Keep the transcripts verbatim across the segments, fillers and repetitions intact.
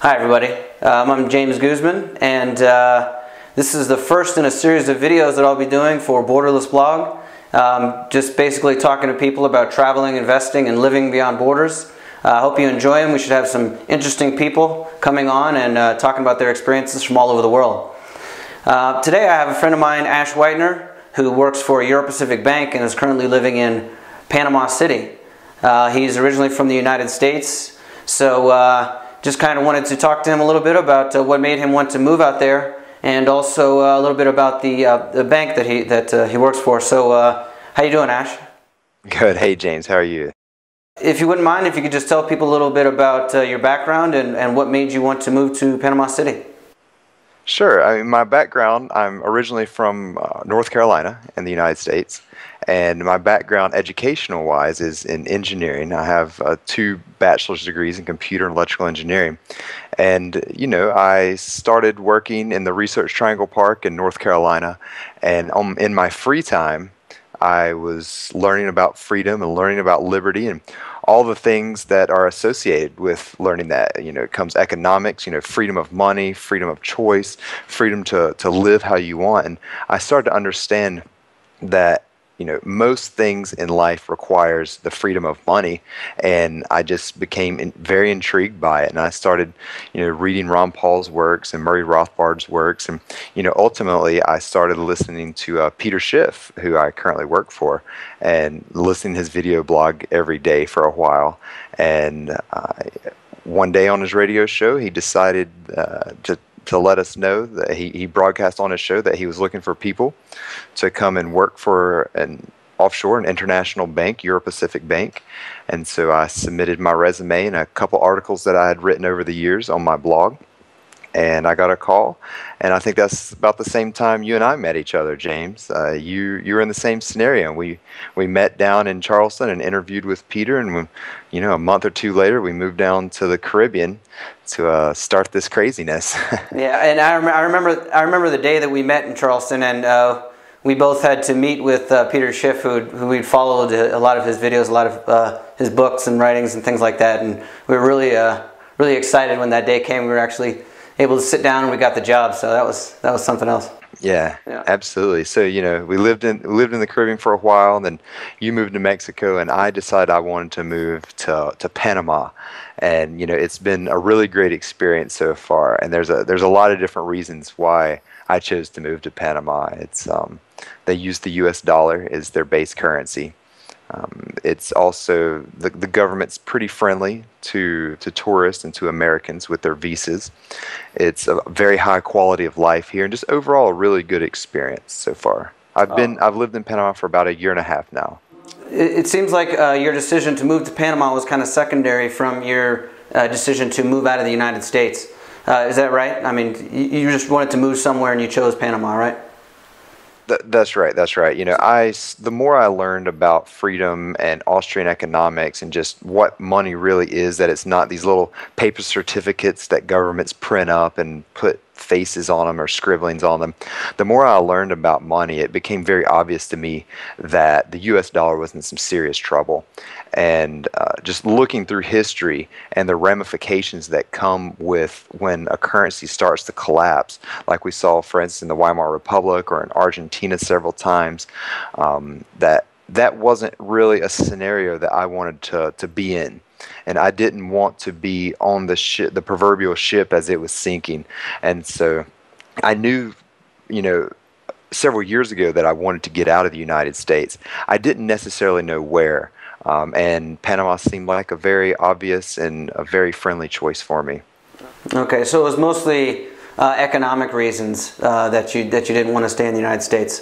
Hi everybody, um, I'm James Guzman, and uh, this is the first in a series of videos that I'll be doing for Borderless Blog. Um, just basically talking to people about traveling, investing, and living beyond borders. I uh, hope you enjoy them. We should have some interesting people coming on and uh, talking about their experiences from all over the world. Uh, today I have a friend of mine, Ash Whitener, who works for Euro-Pacific Bank and is currently living in Panama City. Uh, he's originally from the United States, so uh, just kind of wanted to talk to him a little bit about uh, what made him want to move out there, and also uh, a little bit about the uh, the bank that he that uh, he works for. So, uh, how you doing, Ash? Good. Hey, James. How are you? If you wouldn't mind, if you could just tell people a little bit about uh, your background and and what made you want to move to Panama City. Sure. I mean, my background. I'm originally from uh, North Carolina in the United States, and my background, educational-wise, is in engineering. I have uh, two bachelor's degrees in computer and electrical engineering. And, you know, I started working in the Research Triangle Park in North Carolina. And um, in my free time, I was learning about freedom and learning about liberty and all the things that are associated with learning that. You know, it comes economics, you know, freedom of money, freedom of choice, freedom to, to live how you want. And I started to understand that, you know, most things in life requires the freedom of money, and I just became in, very intrigued by it. And I started, you know, reading Ron Paul's works and Murray Rothbard's works, and you know, ultimately, I started listening to uh, Peter Schiff, who I currently work for, and listening to his video blog every day for a while. And uh, one day on his radio show, he decided uh, to. to let us know that he, he broadcast on his show that he was looking for people to come and work for an offshore, an international bank, Euro-Pacific Bank. And so I submitted my resume and a couple articles that I had written over the years on my blog. And I got a call, and I think that's about the same time you and I met each other, James. Uh, you you were in the same scenario. We we met down in Charleston and interviewed with Peter, and we, you know, a month or two later, we moved down to the Caribbean to uh, start this craziness. Yeah, and I, rem I remember I remember the day that we met in Charleston, and uh, we both had to meet with uh, Peter Schiff, who who we'd followed a lot of his videos, a lot of uh, his books and writings and things like that, and we were really uh, really excited when that day came. We were actually able to sit down, and we got the job, so that was that was something else. Yeah, yeah, absolutely. So, you know, we lived in we lived in the Caribbean for a while, and then you moved to Mexico, and I decided I wanted to move to to Panama, and you know, it's been a really great experience so far. And there's a there's a lot of different reasons why I chose to move to Panama. It's um, they use the U S dollar as their base currency. Um, it's also the, the government's pretty friendly to to tourists and to Americans with their visas. It's a very high quality of life here, and just overall a really good experience so far. I've oh. been I've lived in Panama for about a year and a half now. It, it seems like uh, your decision to move to Panama was kind of secondary from your uh, decision to move out of the United States. Uh, is that right? I mean, you, you just wanted to move somewhere, and you chose Panama, right? Th that's right. That's right. You know, I, the more I learned about freedom and Austrian economics and just what money really is, that it's not these little paper certificates that governments print up and put faces on them or scribblings on them. The more I learned about money, it became very obvious to me that the U S dollar was in some serious trouble. And uh, just looking through history and the ramifications that come with when a currency starts to collapse, like we saw, for instance, in the Weimar Republic or in Argentina several times, um, that that wasn't really a scenario that I wanted to, to be in. And I didn't want to be on the ship, the proverbial ship, as it was sinking. And so I knew, you know, several years ago that I wanted to get out of the United States. I didn't necessarily know where. Um, and Panama seemed like a very obvious and a very friendly choice for me. Okay, so it was mostly uh, economic reasons uh, that you that you didn't want to stay in the United States.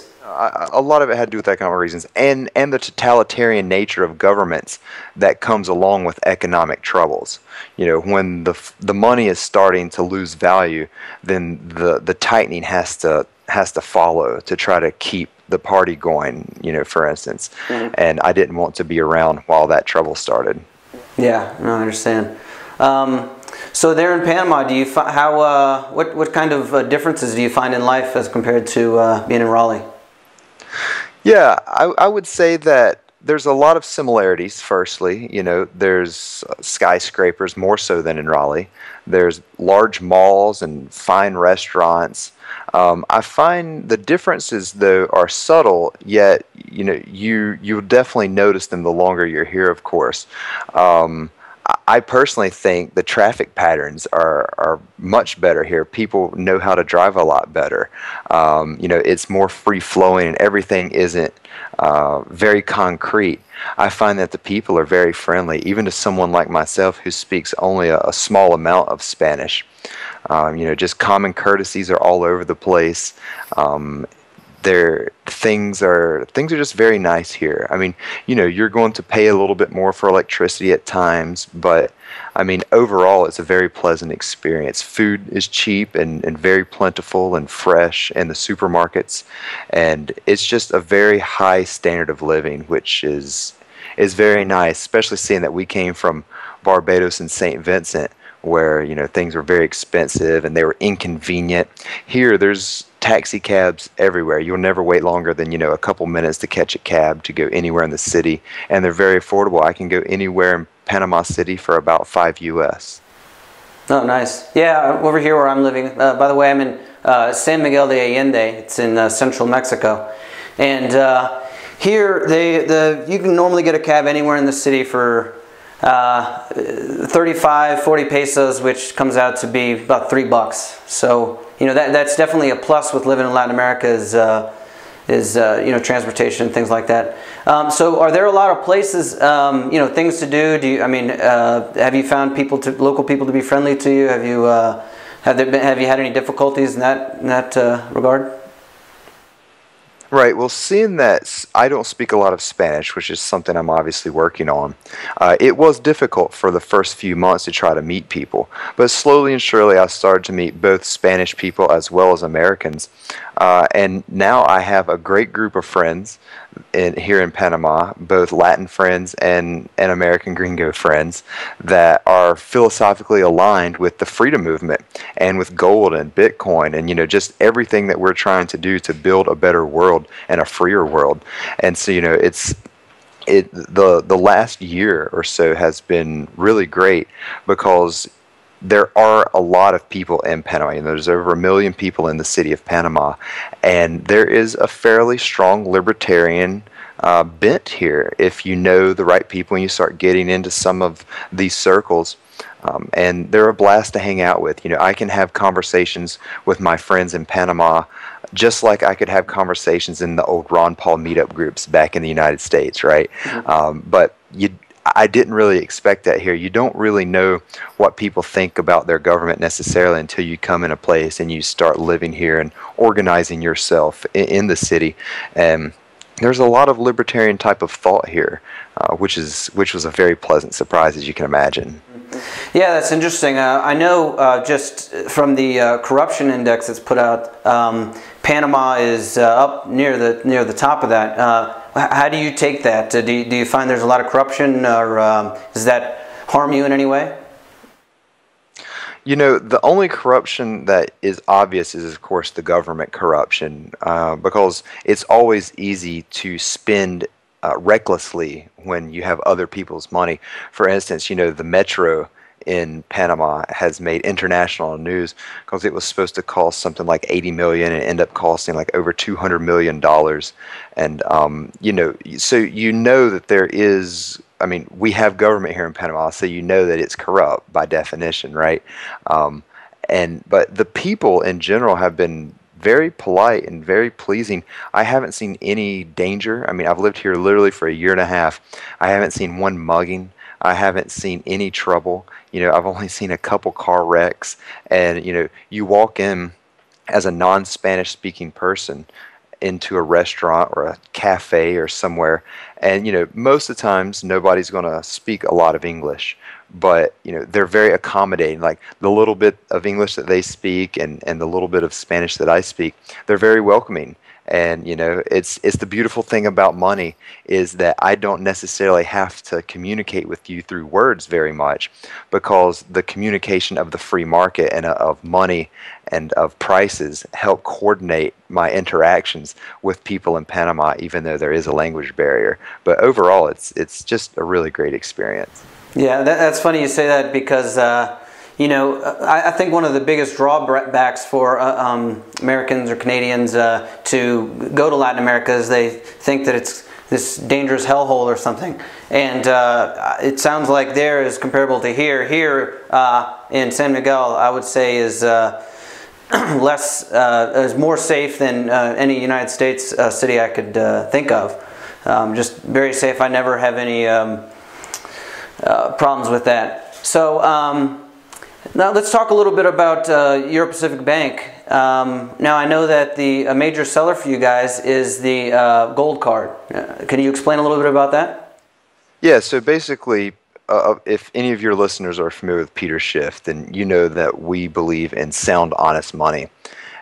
A lot of it had to do with economic reasons and, and the totalitarian nature of governments that comes along with economic troubles. You know, when the, the money is starting to lose value, then the, the tightening has to, has to follow to try to keep the party going, you know, for instance. Mm-hmm. And I didn't want to be around while that trouble started. Yeah, no, I understand. Um, so there in Panama, do you fi how, uh, what, what kind of uh, differences do you find in life as compared to uh, being in Raleigh? Yeah, I, I would say that there's a lot of similarities. Firstly, you know, there's skyscrapers more so than in Raleigh. There's large malls and fine restaurants. Um, I find the differences, though, are subtle, yet, you know, you, you'll definitely notice them the longer you're here, of course. Um, I personally think the traffic patterns are, are much better here. People know how to drive a lot better. Um, you know, it's more free-flowing and everything isn't uh, very concrete. I find that the people are very friendly, even to someone like myself who speaks only a, a small amount of Spanish. Um, you know, just common courtesies are all over the place. Um, There, things are things are just very nice here. I mean, you know, you're going to pay a little bit more for electricity at times, but I mean, overall, it's a very pleasant experience. Food is cheap and, and very plentiful and fresh in the supermarkets, and it's just a very high standard of living, which is is very nice, especially seeing that we came from Barbados and Saint Vincent, where, you know, things were very expensive and they were inconvenient. Here, there's taxi cabs everywhere. You'll never wait longer than, you know, a couple minutes to catch a cab to go anywhere in the city, and they're very affordable. I can go anywhere in Panama City for about five U S Oh, nice. Yeah, over here where I'm living, uh, by the way, I'm in uh, San Miguel de Allende. It's in uh, central Mexico. And uh, here, they, the, you can normally get a cab anywhere in the city for uh thirty-five, forty pesos, which comes out to be about three bucks. So, you know, that that's definitely a plus with living in Latin America, is uh is uh you know, transportation and things like that. Um so are there a lot of places, um you know, things to do? Do you, I mean, uh have you found people to local people to be friendly to you? Have you uh have there been have you had any difficulties in that in that uh, regard? Right. Well, seeing that I don't speak a lot of Spanish, which is something I'm obviously working on, uh, it was difficult for the first few months to try to meet people. But slowly and surely, I started to meet both Spanish people as well as Americans. Uh, and now I have a great group of friends in, here in Panama, both Latin friends and, and American gringo friends, that are philosophically aligned with the freedom movement and with gold and Bitcoin and, you know, just everything that we're trying to do to build a better world and a freer world. And so, you know, it's it the the last year or so has been really great, because there are a lot of people in Panama, and there's over a million people in the city of Panama, and there is a fairly strong libertarian uh, bent here if you know the right people and you start getting into some of these circles. Um, and they're a blast to hang out with. You know, I can have conversations with my friends in Panama just like I could have conversations in the old Ron Paul meetup groups back in the United States, right? Mm-hmm. um, but you I didn't really expect that here. You don't really know what people think about their government necessarily until you come in a place and you start living here and organizing yourself in the city. And there's a lot of libertarian type of thought here, uh, which is which was a very pleasant surprise, as you can imagine. Yeah, that's interesting. Uh, I know uh, just from the uh, corruption index that's put out, um, Panama is uh, up near the near the top of that. Uh, how do you take that? Uh, do, you, do you find there's a lot of corruption, or um, does that harm you in any way? You know, the only corruption that is obvious is, of course, the government corruption, uh, because it's always easy to spend uh, recklessly when you have other people's money. For instance, you know, the metro in Panama has made international news because it was supposed to cost something like eighty million dollars and end up costing like over two hundred million dollars. And, um, you know, so you know that there is, I mean, we have government here in Panama, so you know that it's corrupt by definition, right? Um, and but the people in general have been very polite and very pleasing. I haven't seen any danger. I mean, I've lived here literally for a year and a half. I haven't seen one mugging. I haven't seen any trouble. You know, I've only seen a couple car wrecks. And, you know, you walk in as a non-Spanish speaking person into a restaurant or a cafe or somewhere, and, you know, most of the times nobody's going to speak a lot of English, but, you know, they're very accommodating. Like the little bit of English that they speak and and the little bit of Spanish that I speak, they're very welcoming. And, you know, it's it's the beautiful thing about money is that I don't necessarily have to communicate with you through words very much, because the communication of the free market and of money and of prices help coordinate my interactions with people in Panama, even though there is a language barrier. But overall, it's it's just a really great experience. Yeah, that, that's funny you say that, because uh, you know, I, I think one of the biggest drawbacks for uh, um, Americans or Canadians uh, to go to Latin America is they think that it's this dangerous hellhole or something, and uh, it sounds like there is comparable to here. Here uh, in San Miguel, I would say is uh, less uh, is more safe than uh, any United States uh, city I could uh, think of. Um, just very safe. I never have any um, uh, problems with that. So um, now let's talk a little bit about uh, Euro-Pacific Bank. Um, now I know that the a major seller for you guys is the uh, gold card. Uh, can you explain a little bit about that? Yeah, so basically uh, if any of your listeners are familiar with Peter Schiff, then you know that we believe in sound, honest money.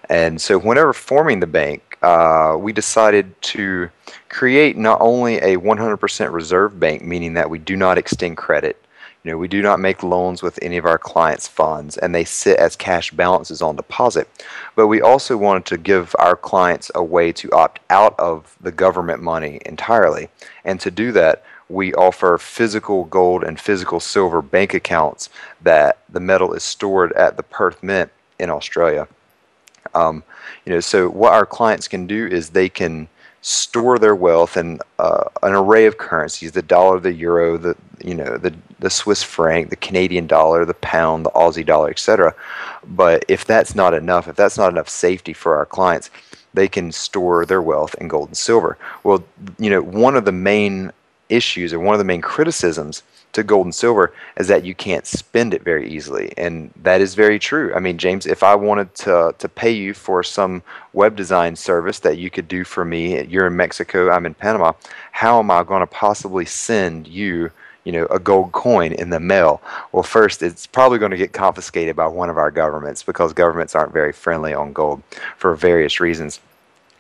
And so whenever forming the bank, uh, we decided to create not only a one hundred percent reserve bank, meaning that we do not extend credit. You know, we do not make loans with any of our clients' funds, and they sit as cash balances on deposit. But we also wanted to give our clients a way to opt out of the government money entirely. And to do that, we offer physical gold and physical silver bank accounts that the metal is stored at the Perth Mint in Australia. Um, you know, so what our clients can do is they can store their wealth in uh, an array of currencies: the dollar, the euro, the you know the the Swiss franc, the Canadian dollar, the pound, the Aussie dollar, et cetera. But if that's not enough, if that's not enough safety for our clients, they can store their wealth in gold and silver. Well, you know, one of the main issues or one of the main criticisms to gold and silver is that you can't spend it very easily, and that is very true. I mean, James, if I wanted to to pay you for some web design service that you could do for me, you're in Mexico, I'm in Panama, how am I going to possibly send you, you know, a gold coin in the mail? Well, first, it's probably going to get confiscated by one of our governments, because governments aren't very friendly on gold for various reasons.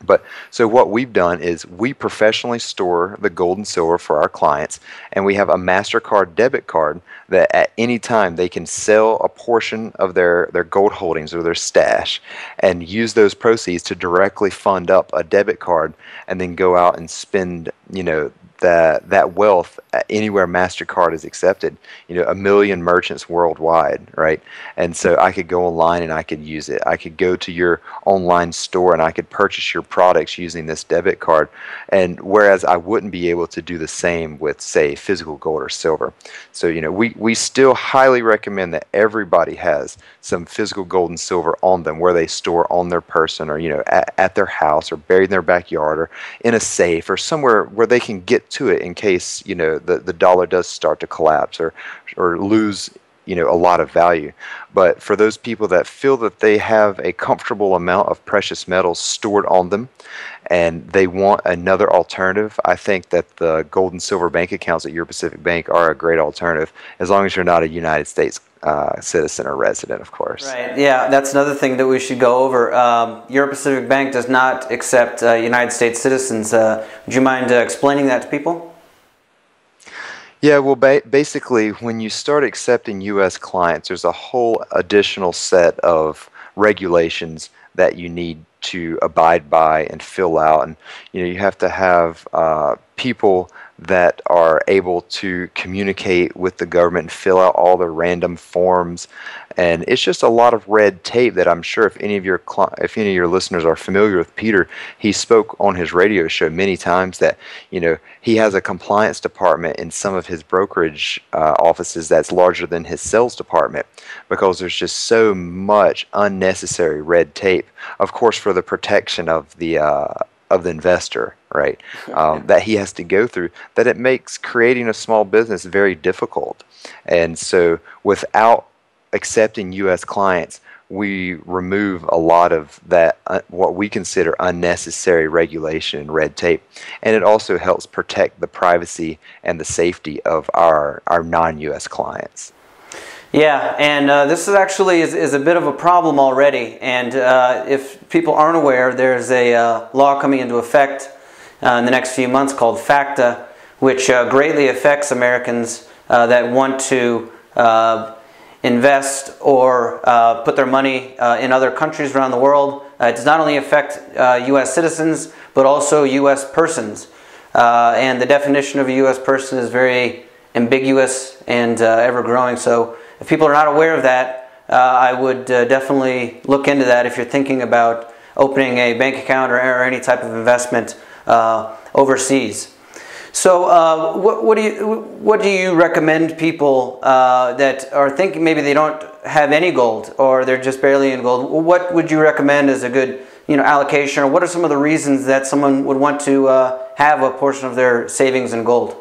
But so what we've done is we professionally store the gold and silver for our clients, and we have a MasterCard debit card that at any time they can sell a portion of their, their gold holdings or their stash and use those proceeds to directly fund up a debit card and then go out and spend, you know, that that wealth anywhere MasterCard is accepted. You know, a million merchants worldwide, right? And so I could go online and I could use it. I could go to your online store and I could purchase your products using this debit card, and whereas I wouldn't be able to do the same with, say, physical gold or silver. So, you know, we, we still highly recommend that everybody has some physical gold and silver on them, where they store on their person, or, you know, at, at their house, or buried in their backyard, or in a safe, or somewhere where they can get to it in case, you know, the, the dollar does start to collapse or or lose, you know, a lot of value. But for those people that feel that they have a comfortable amount of precious metals stored on them and they want another alternative, I think that the gold and silver bank accounts at Euro-Pacific Bank are a great alternative, as long as you're not a United States uh, citizen or resident, of course. Right. Yeah, that's another thing that we should go over. Um, Euro-Pacific Bank does not accept uh, United States citizens. Uh, would you mind uh, explaining that to people? Yeah, well, ba basically, when you start accepting U S clients, there's a whole additional set of regulations that you need to abide by and fill out, and you know, you have to have uh, people that are able to communicate with the government and fill out all the random forms, and it's just a lot of red tape that I'm sure if any of your cli if any of your listeners are familiar with Peter, he spoke on his radio show many times that, you know, he has a compliance department in some of his brokerage uh, offices that's larger than his sales department, because there's just so much unnecessary red tape, of course, for the protection of the uh, of the investor, right? Um, that he has to go through, that it makes creating a small business very difficult. And so without accepting U S clients, we remove a lot of that, uh, what we consider unnecessary regulation and red tape. And it also helps protect the privacy and the safety of our, our non U S clients. Yeah, and uh, this is actually is, is a bit of a problem already, and uh, if people aren't aware, there's a uh, law coming into effect uh, in the next few months called FACTA, which uh, greatly affects Americans uh, that want to uh, invest or uh, put their money uh, in other countries around the world. Uh, it does not only affect uh, U S citizens, but also U S persons. Uh, and the definition of a U S person is very ambiguous and uh, ever-growing. So if people are not aware of that, uh, I would uh, definitely look into that if you're thinking about opening a bank account or, or any type of investment uh, overseas. So uh, what, what, do you, what do you recommend people uh, that are thinking maybe they don't have any gold or they're just barely in gold? What would you recommend as a good you know, allocation, or what are some of the reasons that someone would want to uh, have a portion of their savings in gold?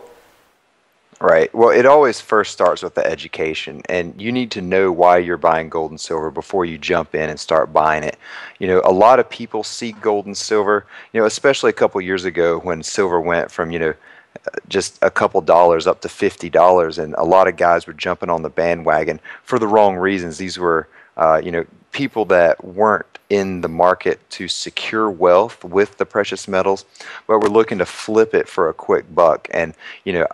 Right. Well, it always first starts with the education, and you need to know why you're buying gold and silver before you jump in and start buying it. You know, a lot of people see gold and silver, you know, especially a couple years ago when silver went from, you know, just a couple dollars up to fifty dollars, and a lot of guys were jumping on the bandwagon for the wrong reasons. These were uh, you know, people that weren't in the market to secure wealth with the precious metals, but were looking to flip it for a quick buck. And you know,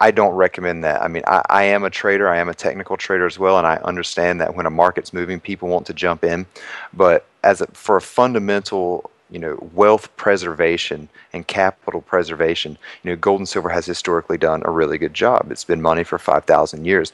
I don't recommend that. I mean, I, I am a trader. I am a technical trader as well, and I understand that when a market's moving, people want to jump in. But as a, for a fundamental you know, wealth preservation and capital preservation, you know, gold and silver has historically done a really good job. It's been money for five thousand years.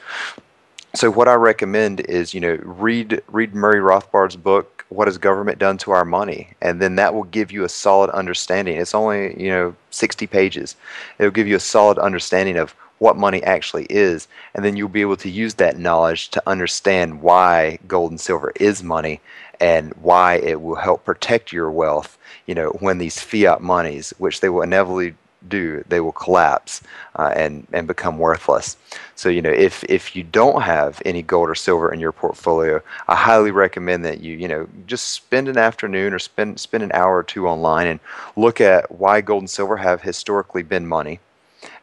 So what I recommend is, you know, read, read Murray Rothbard's book, What Has Government Done to Our Money? And then that will give you a solid understanding. It's only, you know, sixty pages. It'll give you a solid understanding of what money actually is, and then you'll be able to use that knowledge to understand why gold and silver is money and why it will help protect your wealth, you know, when these fiat monies, which they will inevitably do, they will collapse uh, and and become worthless. So, you know, if if you don't have any gold or silver in your portfolio, I highly recommend that you you know just spend an afternoon or spend spend an hour or two online and look at why gold and silver have historically been money.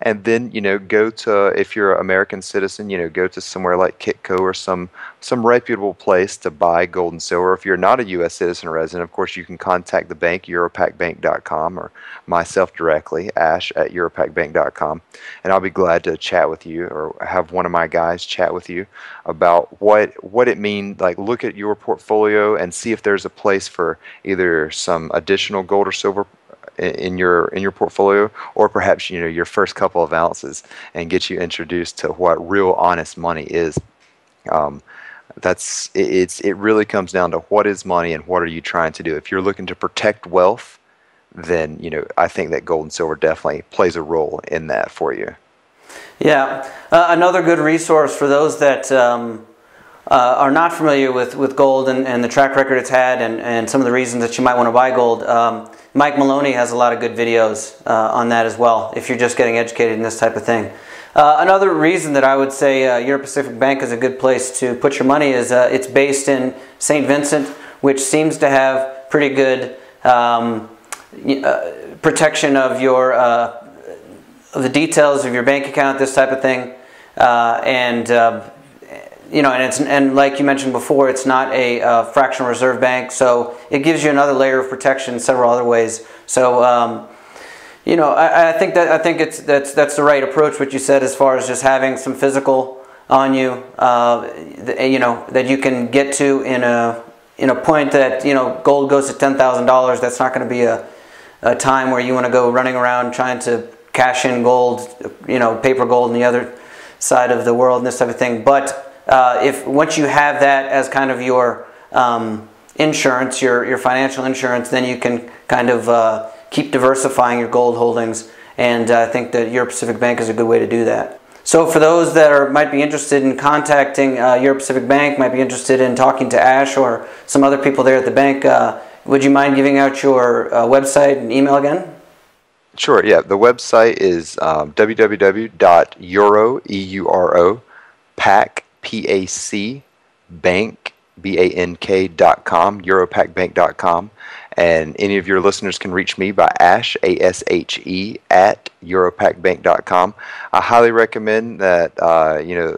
And then, you know, go to, if you're an American citizen, you know, go to somewhere like Kitco or some some reputable place to buy gold and silver. If you're not a U S citizen or resident, of course, you can contact the bank, euro pac bank dot com, or myself directly, Ash at euro pac bank dot com. And I'll be glad to chat with you or have one of my guys chat with you about what, what it means. Like, look at your portfolio and see if there's a place for either some additional gold or silver in your in your portfolio, or perhaps you know your first couple of ounces, and get you introduced to what real honest money is. Um, that's it, it's it really comes down to what is money and what are you trying to do. If you're looking to protect wealth, then you know I think that gold and silver definitely plays a role in that for you. Yeah, uh, another good resource for those that um, uh, are not familiar with with gold and, and the track record it's had, and and some of the reasons that you might want to buy gold. Um, Mike Maloney has a lot of good videos uh, on that as well, if you're just getting educated in this type of thing. Uh, another reason that I would say uh, Euro-Pacific Bank is a good place to put your money is uh, it's based in Saint Vincent, which seems to have pretty good um, uh, protection of your uh, of the details of your bank account, this type of thing. Uh, and uh, you know, and it's and like you mentioned before, it's not a uh, fractional reserve bank, so it gives you another layer of protection in several other ways. So, um, you know, I, I think that I think it's that's that's the right approach. What you said, as far as just having some physical on you, uh, th you know, that you can get to in a in a point that you know gold goes to ten thousand dollars. That's not going to be a, a time where you want to go running around trying to cash in gold, you know, paper gold on the other side of the world and this type of thing, but Uh, if once you have that as kind of your um, insurance, your your financial insurance, then you can kind of uh, keep diversifying your gold holdings, and uh, I think that Euro-Pacific Bank is a good way to do that. So for those that are might be interested in contacting uh, Euro-Pacific Bank, might be interested in talking to Ash or some other people there at the bank, uh, would you mind giving out your uh, website and email again? Sure. Yeah, the website is um, w w w dot euro pac bank dot com, euro pac bank dot com, and any of your listeners can reach me by Ash, A S H E, at euro pac bank dot com. I highly recommend that, uh, you know,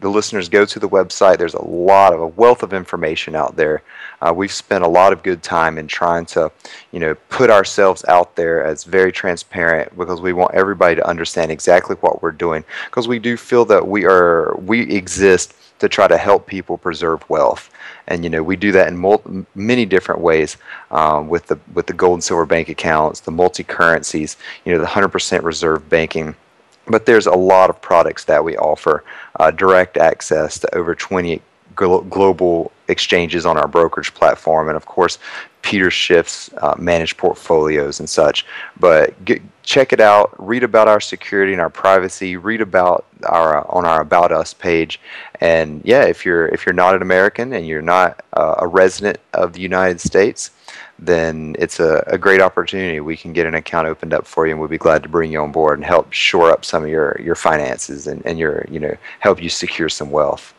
the listeners go to the website. There's a lot of a wealth of information out there. Uh, we've spent a lot of good time in trying to, you know, put ourselves out there as very transparent, because we want everybody to understand exactly what we're doing, because we do feel that we are we exist to try to help people preserve wealth. And, you know, we do that in multi, many different ways, um, with the with the gold and silver bank accounts, the multi-currencies, you know, the one hundred percent reserve banking. But there's a lot of products that we offer, uh, direct access to over twenty glo- global exchanges on our brokerage platform, and, of course, Peter Schiff's uh, managed portfolios and such. But get, check it out. Read about our security and our privacy. Read about our uh, on our About Us page. And yeah, if you're if you're not an American and you're not uh, a resident of the United States, then it's a, a great opportunity. We can get an account opened up for you, and we'll be glad to bring you on board and help shore up some of your your finances and, and your you know help you secure some wealth.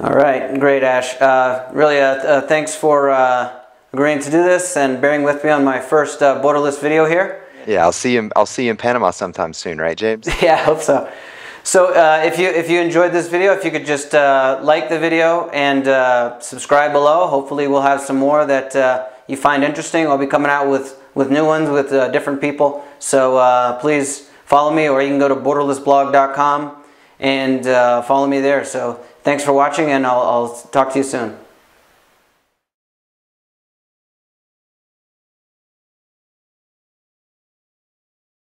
All right, great, Ash. Uh, really, uh, uh, thanks for uh, agreeing to do this and bearing with me on my first uh, Borderless video here. Yeah, I'll see you. I'll see you in Panama sometime soon, right, James? Yeah, I hope so. So, uh, if you if you enjoyed this video, if you could just uh, like the video and uh, subscribe below. Hopefully, we'll have some more that uh, you find interesting. I'll be coming out with with new ones with uh, different people. So uh, please follow me, or you can go to borderless blog dot com and uh, follow me there. So. Thanks for watching, and I'll, I'll talk to you soon.